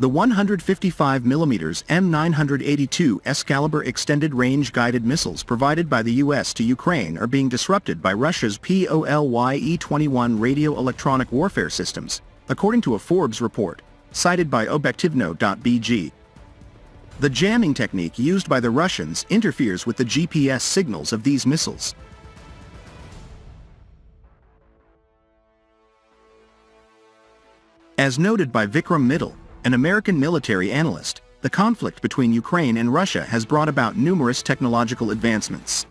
The 155mm M982 Excalibur Extended Range Guided Missiles provided by the U.S. to Ukraine are being disrupted by Russia's Polye-21 radio electronic warfare systems, according to a Forbes report, cited by Obektivno.bg. The jamming technique used by the Russians interferes with the GPS signals of these missiles. As noted by Vikram Mittal, an American military analyst, the conflict between Ukraine and Russia has brought about numerous technological advancements.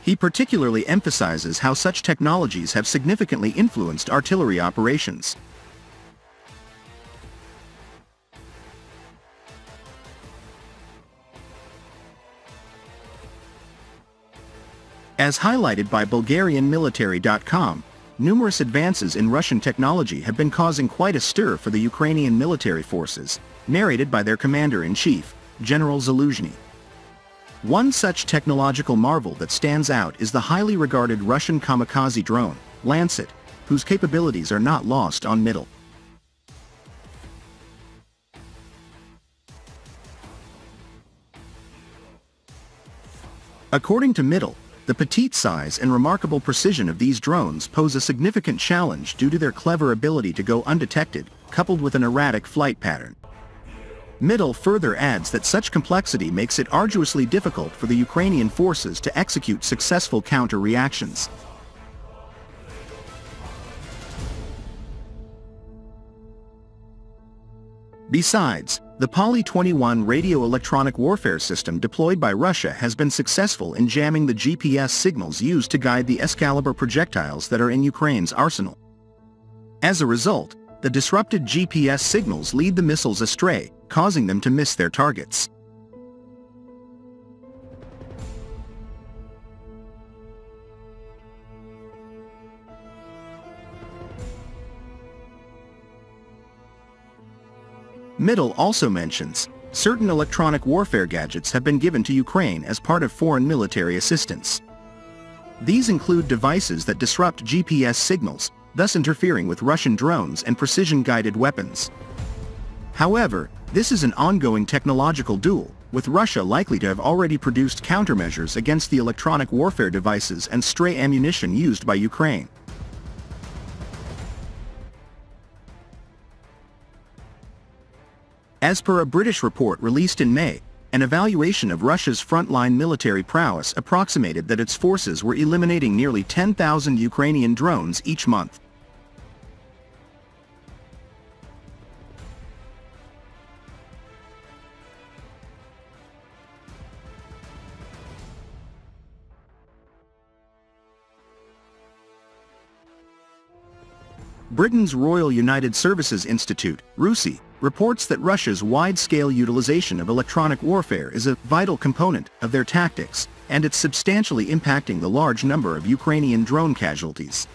He particularly emphasizes how such technologies have significantly influenced artillery operations. As highlighted by BulgarianMilitary.com, numerous advances in Russian technology have been causing quite a stir for the Ukrainian military forces, narrated by their commander-in-chief, General Zaluzhny. One such technological marvel that stands out is the highly regarded Russian kamikaze drone, Lancet, whose capabilities are not lost on Mittal. According to Mittal, the petite size and remarkable precision of these drones pose a significant challenge due to their clever ability to go undetected, coupled with an erratic flight pattern. Mittal further adds that such complexity makes it arduously difficult for the Ukrainian forces to execute successful counter-reactions. Besides, the Polye-21 radio electronic warfare system deployed by Russia has been successful in jamming the GPS signals used to guide the Excalibur projectiles that are in Ukraine's arsenal. As a result, the disrupted GPS signals lead the missiles astray, causing them to miss their targets. Mittal also mentions, certain electronic warfare gadgets have been given to Ukraine as part of foreign military assistance. These include devices that disrupt GPS signals, thus interfering with Russian drones and precision-guided weapons. However, this is an ongoing technological duel, with Russia likely to have already produced countermeasures against the electronic warfare devices and stray ammunition used by Ukraine. As per a British report released in May, an evaluation of Russia's frontline military prowess approximated that its forces were eliminating nearly 10,000 Ukrainian drones each month. Britain's Royal United Services Institute, RUSI, reports that Russia's wide-scale utilization of electronic warfare is a vital component of their tactics, and it's substantially impacting the large number of Ukrainian drone casualties.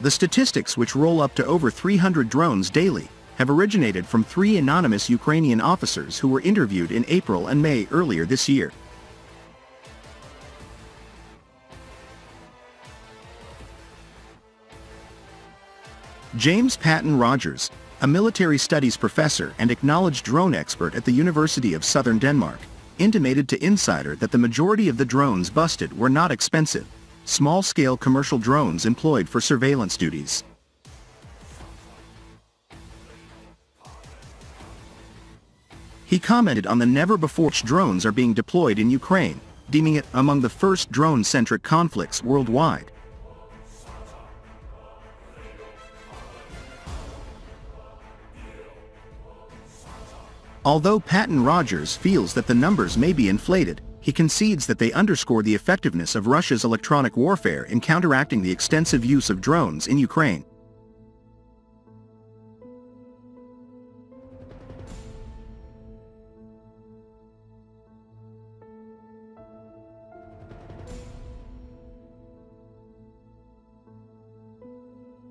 The statistics, which roll up to over 300 drones daily, have originated from 3 anonymous Ukrainian officers who were interviewed in April and May earlier this year. James Patton Rogers, a military studies professor and acknowledged drone expert at the University of Southern Denmark, intimated to Insider that the majority of the drones busted were not expensive, small-scale commercial drones employed for surveillance duties. He commented on the never-before drones are being deployed in Ukraine, deeming it among the first drone-centric conflicts worldwide. Although Patton Rogers feels that the numbers may be inflated, he concedes that they underscore the effectiveness of Russia's electronic warfare in counteracting the extensive use of drones in Ukraine.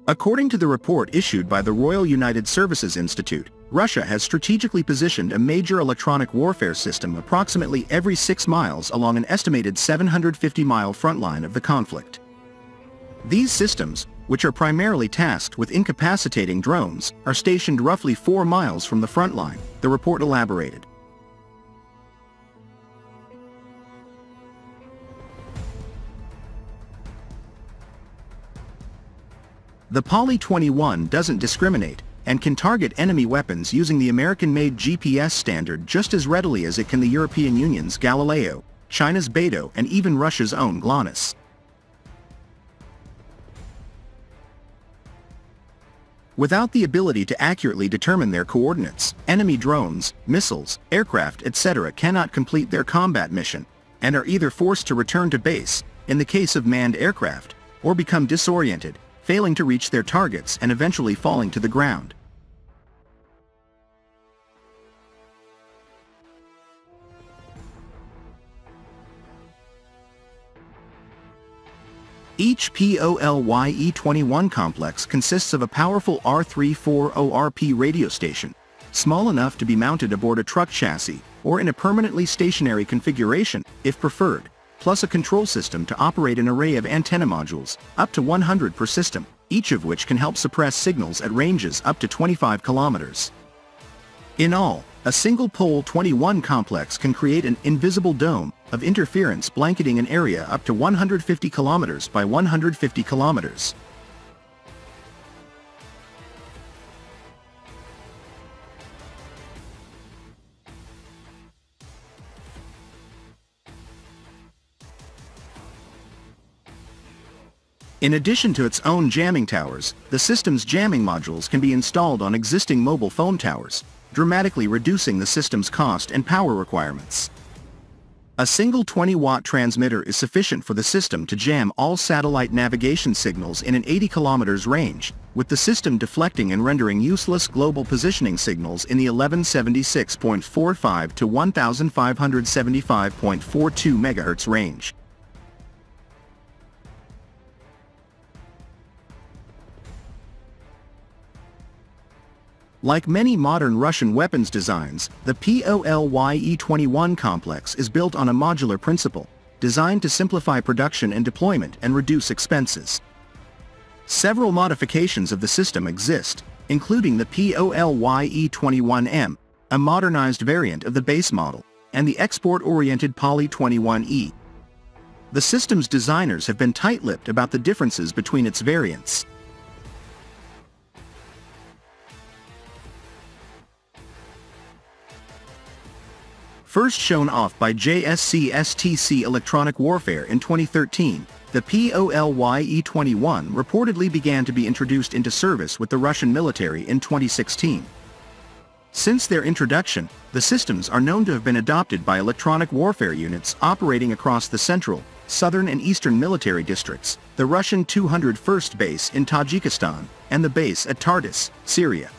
According to the report issued by the Royal United Services Institute, Russia has strategically positioned a major electronic warfare system approximately every 6 miles along an estimated 750-mile frontline of the conflict. These systems, which are primarily tasked with incapacitating drones, are stationed roughly 4 miles from the front line, the report elaborated. The Polye-21 doesn't discriminate, and can target enemy weapons using the American-made GPS standard just as readily as it can the European Union's Galileo, China's Beidou, and even Russia's own GLONASS. Without the ability to accurately determine their coordinates, enemy drones, missiles, aircraft, etc. cannot complete their combat mission, and are either forced to return to base, in the case of manned aircraft, or become disoriented, failing to reach their targets and eventually falling to the ground. Each Polye-21 complex consists of a powerful R340RP radio station, small enough to be mounted aboard a truck chassis or in a permanently stationary configuration, if preferred, plus a control system to operate an array of antenna modules, up to 100 per system, each of which can help suppress signals at ranges up to 25 kilometers. In all, a single Polye-21 complex can create an invisible dome of interference blanketing an area up to 150 kilometers by 150 kilometers. In addition to its own jamming towers, the system's jamming modules can be installed on existing mobile phone towers, dramatically reducing the system's cost and power requirements. A single 20-watt transmitter is sufficient for the system to jam all satellite navigation signals in an 80 kilometers range, with the system deflecting and rendering useless global positioning signals in the 1176.45 to 1575.42 MHz range. Like many modern Russian weapons designs, the Polye-21 complex is built on a modular principle, designed to simplify production and deployment and reduce expenses. Several modifications of the system exist, including the Polye-21M, a modernized variant of the base model, and the export-oriented Polye-21E. The system's designers have been tight-lipped about the differences between its variants. First shown off by JSC STC Electronic Warfare in 2013, the Polye-21 reportedly began to be introduced into service with the Russian military in 2016. Since their introduction, the systems are known to have been adopted by electronic warfare units operating across the central, southern and eastern military districts, the Russian 201st Base in Tajikistan, and the base at Tartus, Syria.